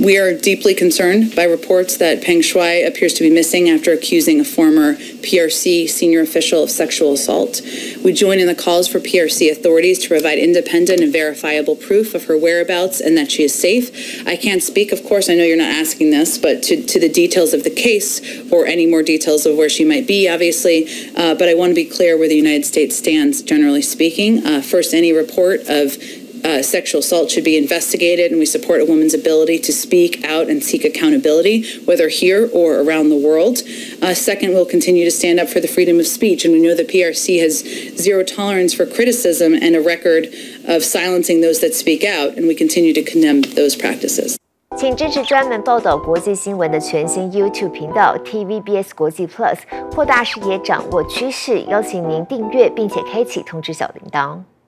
We are deeply concerned by reports that Peng Shuai appears to be missing after accusing a former PRC senior official of sexual assault. We join in the calls for PRC authorities to provide independent and verifiable proof of her whereabouts and that she is safe. I can't speak, of course, I know you're not asking this, but to the details of the case or any more details of where she might be, obviously. But I want to be clear where the United States stands, generally speaking. First, any report of sexual assault should be investigated, and we support a woman's ability to speak out and seek accountability, whether here or around the world. Second, we'll continue to stand up for the freedom of speech, and we know the PRC has zero tolerance for criticism and a record of silencing those that speak out, and we continue to condemn those practices. 请支持专门报道国际新闻的全新 YouTube 频道 TVBS 国际 Plus， 扩大视野，掌握趋势。邀请您订阅并且开启通知小铃铛。